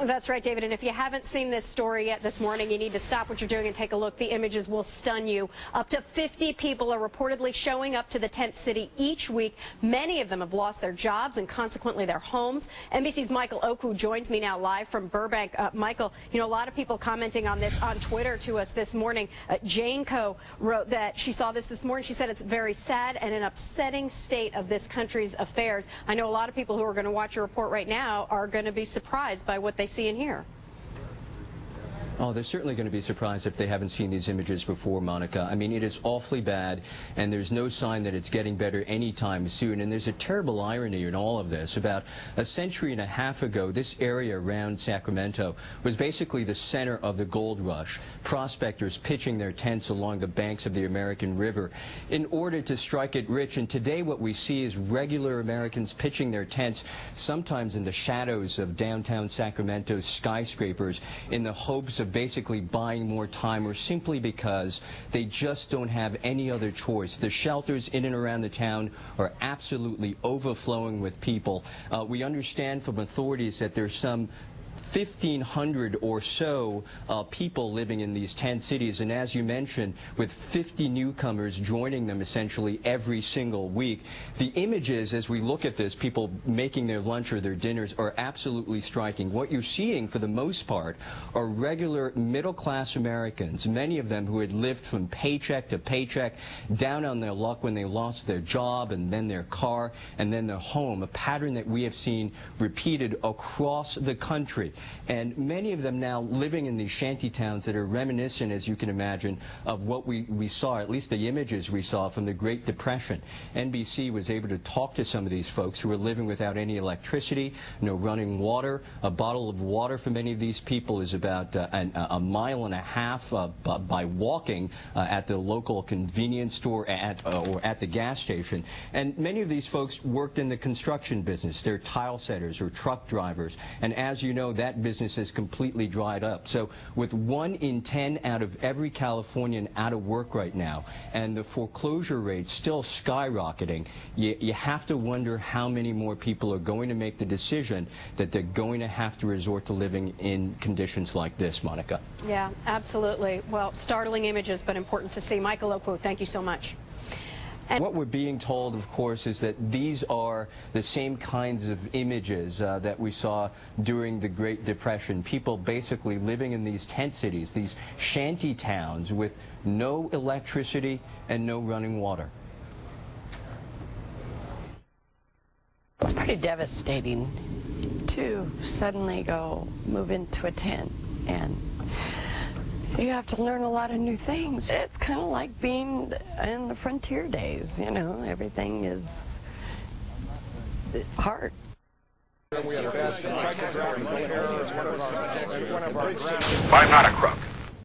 That's right, David. And if you haven't seen this story yet this morning, you need to stop what you're doing and take a look. The images will stun you. Up to 50 people are reportedly showing up to the tent city each week. Many of them have lost their jobs and consequently their homes. NBC's Michael Oku joins me now live from Burbank. Michael, you know, a lot of people commenting on this on Twitter to us this morning. Jane Coe wrote that she saw this morning. She said it's very sad and an upsetting state of this country's affairs. I know a lot of people who are going to watch your report right now are going to be surprised by what they see and hear. Oh, they're certainly going to be surprised if they haven't seen these images before, Monica. I mean, it is awfully bad, and there's no sign that it's getting better anytime soon. And there's a terrible irony in all of this. About a century and a half ago, this area around Sacramento was basically the center of the gold rush, prospectors pitching their tents along the banks of the American River in order to strike it rich. And today what we see is regular Americans pitching their tents, sometimes in the shadows of downtown Sacramento's skyscrapers, in the hopes of basically buying more time, or simply because they just don't have any other choice. The shelters in and around the town are absolutely overflowing with people. We understand from authorities that there's some 1,500 or so people living in these tent cities, and as you mentioned, with 50 newcomers joining them essentially every single week. The images, as we look at this, people making their lunch or their dinners, are absolutely striking. What you're seeing, for the most part, are regular middle-class Americans, many of them who had lived from paycheck to paycheck, down on their luck when they lost their job and then their car and then their home, a pattern that we have seen repeated across the country. And many of them now living in these shanty towns that are reminiscent, as you can imagine, of what we saw, at least the images we saw from the Great Depression. NBC was able to talk to some of these folks who were living without any electricity, no running water. A bottle of water for many of these people is about a mile and a half by walking at the local convenience store or at the gas station. And many of these folks worked in the construction business. They're tile setters or truck drivers. And as you know, that business has completely dried up. So with 1 in 10 out of every Californian out of work right now, and the foreclosure rate still skyrocketing, you have to wonder how many more people are going to make the decision that they're going to have to resort to living in conditions like this, Monica. Yeah, absolutely. Well, startling images, but important to see. Michael Oku, thank you so much. And what we're being told, of course, is that these are the same kinds of images that we saw during the Great Depression. People basically living in these tent cities, these shanty towns with no electricity and no running water. It's pretty devastating to suddenly go move into a tent, and you have to learn a lot of new things. It's kind of like being in the frontier days, you know, everything is hard. I'm not a crook.